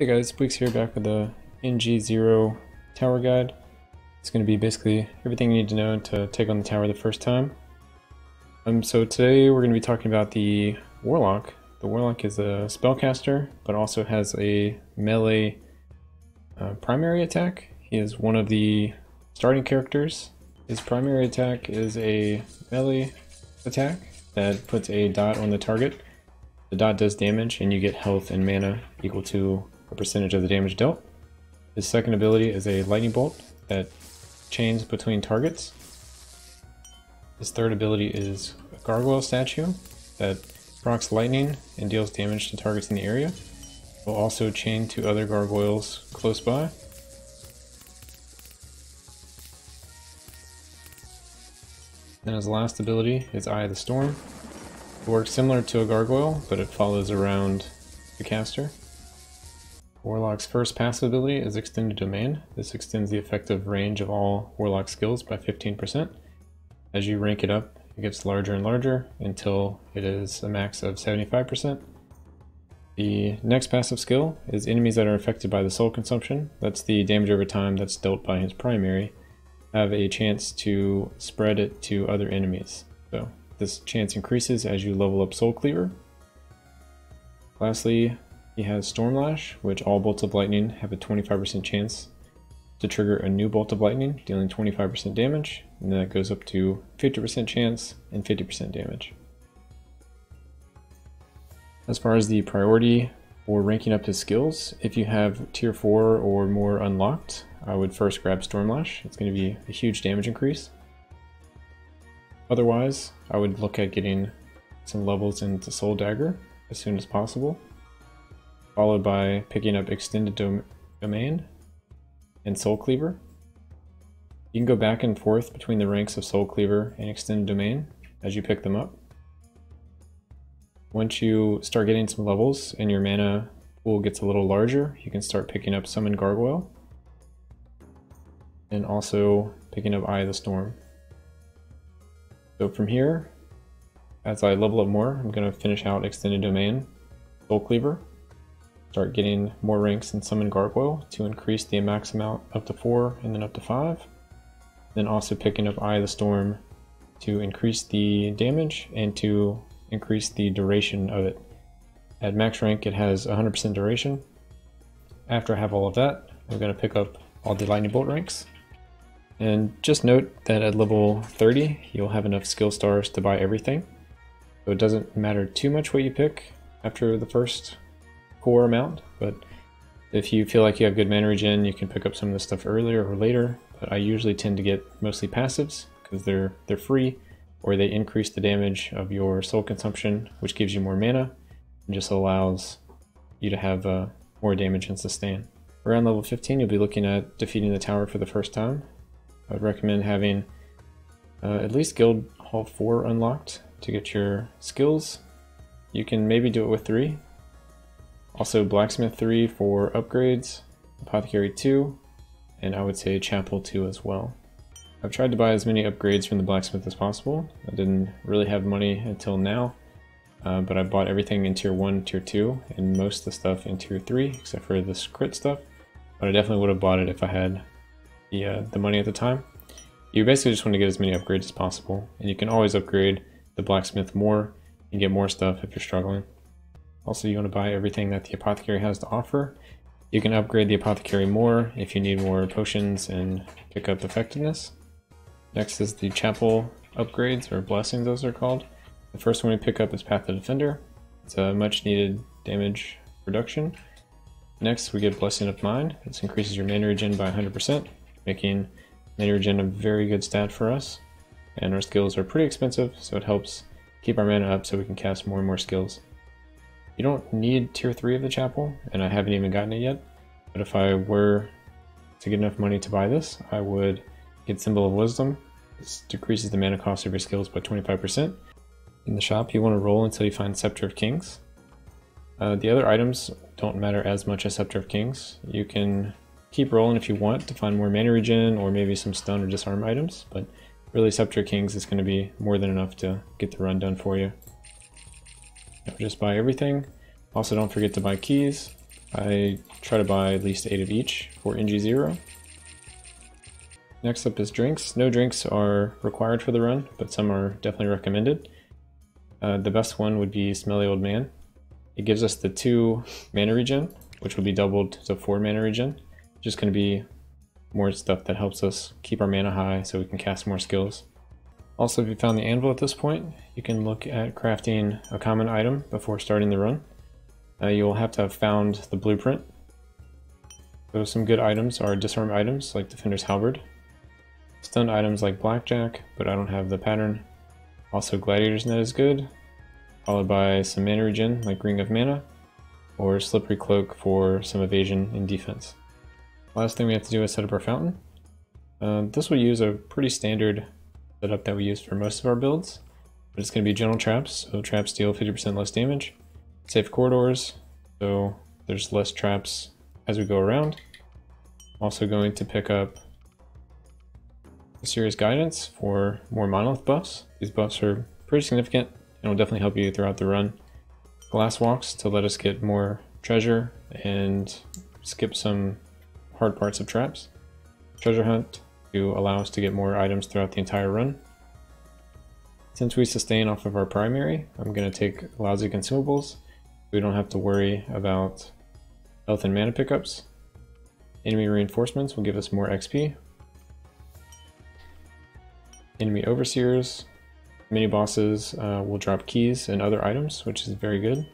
Hey guys, Bweeks here, back with the NG0 tower guide. It's going to be basically everything you need to know to take on the tower the first time. So today we're going to be talking about the Warlock. The Warlock is a spellcaster, but also has a melee primary attack. He is one of the starting characters. His primary attack is a melee attack that puts a dot on the target. The dot does damage, and you get health and mana equal to a percentage of the damage dealt. His second ability is a Lightning Bolt that chains between targets. His third ability is a Gargoyle statue that procs lightning and deals damage to targets in the area. It will also chain to other gargoyles close by. And his last ability is Eye of the Storm. It works similar to a gargoyle, but it follows around the caster. Warlock's first passive ability is Extended Domain. This extends the effective range of all Warlock skills by 15%. As you rank it up, it gets larger and larger until it is a max of 75%. The next passive skill is enemies that are affected by the Soul Consumption. That's the damage over time that's dealt by his primary. Have a chance to spread it to other enemies. So this chance increases as you level up Soul Cleaver. Lastly, he has Stormlash, which all bolts of lightning have a 25% chance to trigger a new bolt of lightning, dealing 25% damage, and then that goes up to 50% chance and 50% damage. As far as the priority for ranking up his skills, if you have tier 4 or more unlocked, I would first grab Stormlash. It's going to be a huge damage increase. Otherwise, I would look at getting some levels into Soul Dagger as soon as possible, followed by picking up Extended Domain and Soul Cleaver. You can go back and forth between the ranks of Soul Cleaver and Extended Domain as you pick them up. Once you start getting some levels and your mana pool gets a little larger, you can start picking up Summon Gargoyle and also picking up Eye of the Storm. So from here, as I level up more, I'm going to finish out Extended Domain, Soul Cleaver, start getting more ranks and Summon Gargoyle to increase the max amount up to 4 and then up to 5. Then also picking up Eye of the Storm to increase the damage and to increase the duration of it. At max rank it has 100% duration. After I have all of that, I'm going to pick up all the Lightning Bolt ranks. And just note that at level 30 you'll have enough skill stars to buy everything. So it doesn't matter too much what you pick after the first core amount, but if you feel like you have good mana regen, you can pick up some of this stuff earlier or later, but I usually tend to get mostly passives because they're free, or they increase the damage of your soul consumption, which gives you more mana and just allows you to have more damage and sustain. Around level 15 you'll be looking at defeating the tower for the first time. I would recommend having at least Guild Hall 4 unlocked to get your skills. You can maybe do it with 3. Also Blacksmith 3 for upgrades, Apothecary 2, and I would say Chapel 2 as well. I've tried to buy as many upgrades from the Blacksmith as possible. I didn't really have money until now, but I bought everything in tier 1, tier 2, and most of the stuff in tier 3, except for this crit stuff, but I definitely would have bought it if I had the money at the time. You basically just want to get as many upgrades as possible, and you can always upgrade the Blacksmith more and get more stuff if you're struggling. Also, you want to buy everything that the Apothecary has to offer. You can upgrade the Apothecary more if you need more potions and pick up effectiveness. Next is the Chapel upgrades, or blessings as they're called. The first one we pick up is Path of Defender. It's a much needed damage reduction. Next we get Blessing of Mind. This increases your mana regen by 100%, making mana regen a very good stat for us. And our skills are pretty expensive, so it helps keep our mana up so we can cast more and more skills. You don't need tier 3 of the Chapel, and I haven't even gotten it yet, but if I were to get enough money to buy this, I would get Symbol of Wisdom. This decreases the mana cost of your skills by 25%. In the shop, you want to roll until you find Scepter of Kings. The other items don't matter as much as Scepter of Kings. You can keep rolling if you want to find more mana regen or maybe some stun or disarm items, but really Scepter of Kings is going to be more than enough to get the run done for you. Just buy everything. Also, don't forget to buy keys. I try to buy at least 8 of each for NG0. Next up is drinks. No drinks are required for the run, but some are definitely recommended. The best one would be Smelly Old Man. It gives us the 2 mana regen, which will be doubled to 4 mana regen. Just going to be more stuff that helps us keep our mana high so we can cast more skills. Also, if you found the anvil at this point, you can look at crafting a common item before starting the run. You'll have to have found the blueprint. So some good items are disarm items like Defender's Halberd, stun items like Blackjack, but I don't have the pattern. Also Gladiator's Net is good, followed by some mana regen like Ring of Mana, or Slippery Cloak for some evasion and defense. Last thing we have to do is set up our fountain. This will use a pretty standard setup that we use for most of our builds, but it's going to be general traps, so traps deal 50% less damage. Safe corridors, so there's less traps as we go around. Also going to pick up Serious Guidance for more Monolith buffs. These buffs are pretty significant and will definitely help you throughout the run. Glass Walks to let us get more treasure and skip some hard parts of traps. Treasure Hunt to allow us to get more items throughout the entire run. Since we sustain off of our primary, I'm going to take lousy consumables. We don't have to worry about health and mana pickups. Enemy reinforcements will give us more XP. Enemy overseers, mini bosses will drop keys and other items, which is very good.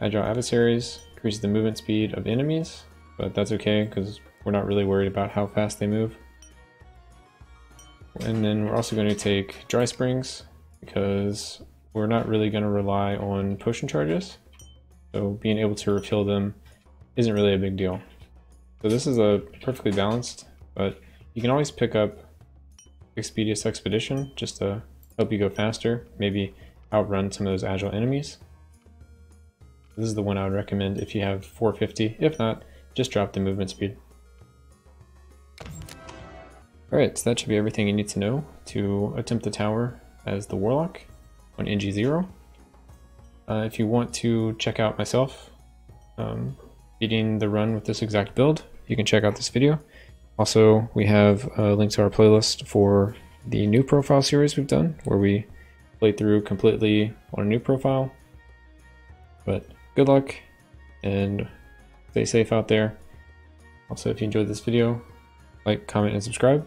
Agile adversaries increase the movement speed of enemies, but that's okay because we're not really worried about how fast they move. And then we're also going to take dry springs because we're not really going to rely on potion charges, so being able to refill them isn't really a big deal. So this is a perfectly balanced, but you can always pick up Expedious Expedition just to help you go faster, maybe outrun some of those agile enemies. This is the one I would recommend if you have 450. If not, just drop the movement speed. Alright, so that should be everything you need to know to attempt the tower as the Warlock on NG0. If you want to check out myself beating the run with this exact build, you can check out this video. Also, we have a link to our playlist for the new profile series we've done, where we play through completely on a new profile. But good luck, and stay safe out there. Also, if you enjoyed this video, like, comment, and subscribe,